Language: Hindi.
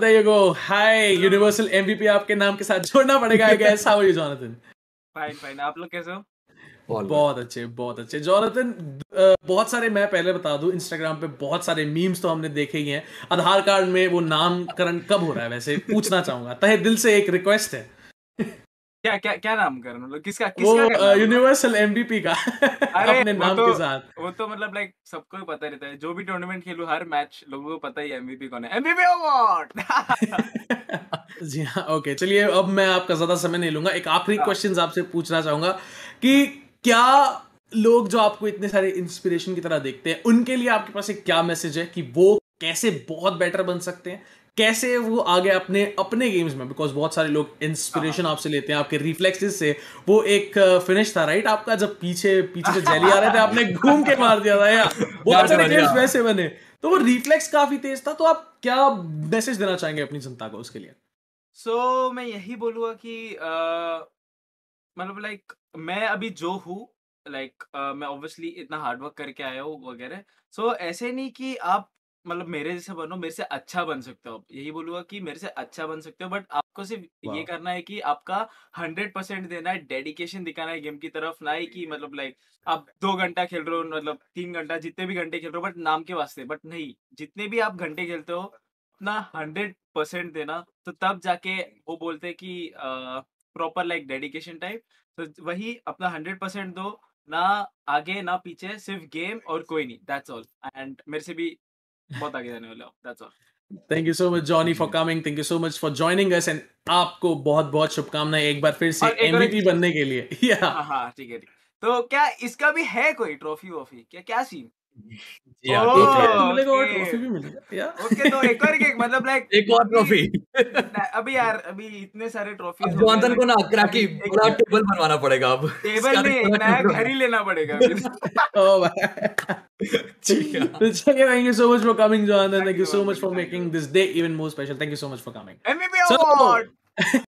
There you go. Hi, Universal MVP आपके नाम के साथ जोड़ना पड़ेगा. Guys, how are you, Jonathan? Fine, fine. आप लोग कैसे हो? बहुत अच्छे, बहुत अच्छे. जॉनथन, बहुत सारे, मैं पहले बता दूं, इंस्टाग्राम पे बहुत सारे मीम्स तो हमने देखे ही हैं. आधार कार्ड में वो नामकरण कब हो रहा है? वैसे पूछना चाहूंगा, तहे दिल से एक रिक्वेस्ट है. क्या क्या क्या नामकरण, मतलब किसका? यूनिवर्सल एमवीपी का. अपने नाम के साथ. वो तो मतलब लाइक सबको ही पता रहता है, जो भी टूर्नामेंट खेलूं हर मैच लोगों को पता ही एमवीपी कौन है. MVP award. जी हाँ, ओके. चलिए, अब मैं आपका ज्यादा समय नहीं लूंगा. एक आखिरी क्वेश्चन आपसे पूछना चाहूंगा कि क्या लोग जो आपको इतने सारे इंस्पिरेशन की तरह देखते हैं, उनके लिए आपके पास एक क्या मैसेज है कि वो कैसे बहुत बेटर बन सकते हैं, कैसे वो आगे अपने अपने गेम्स में, बिकॉज बहुत सारे लोग इंस्पिरेशन आपसे लेते हैं, आपके रिफ्लेक्सेस से. वो एक फिनिश था राइट आपका, जब पीछे पीछे से जेली आ रहे थे आपने घूम के मार दिया था, या बहुत सारे गेम्स वैसे बने, तो वो रिफ्लेक्स काफी तेज था. तो आप क्या मैसेज देना चाहेंगे अपनी जनता को उसके लिए? सो मैं यही बोलूँगा कि मतलब लाइक मैं अभी जो हूँ, लाइक मैं ऑब्वियसली इतना हार्डवर्क करके आया हूँ वगैरह. सो ऐसे नहीं कि आप मतलब मेरे जैसे बनो, मेरे से अच्छा बन सकते हो आप. यही बोलूँगा कि मेरे से अच्छा बन सकते हो, बट आपको सिर्फ ये करना है कि आपका 100% देना है, डेडिकेशन दिखाना है गेम की तरफ. ना ही कि मतलब लाइक आप 2 घंटा खेल रहे हो, मतलब 3 घंटा, जितने भी घंटे खेल रहे हो बट नाम के वास्ते. बट नहीं, जितने भी आप घंटे खेलते हो अपना 100% देना, तो तब जाके वो बोलते हैं कि प्रॉपर लाइक डेडिकेशन टाइप. तो वही अपना 100% दो, ना आगे ना पीछे, सिर्फ गेम और कोई नहीं. That's all. एंड मेरे से भी बहुत आगे जाने वाला हूँ. That's all. Thank you so much Johnny for coming, thank you so much for joining us, and आपको बहुत बहुत शुभकामनाएं एक बार फिर से MVP बनने के लिए. हाँ, ठीक है. तो क्या इसका भी है कोई ट्रॉफी वॉफी, क्या क्या scene? Thank you so much for making this day even more special. Thank you so much for coming. MVP award.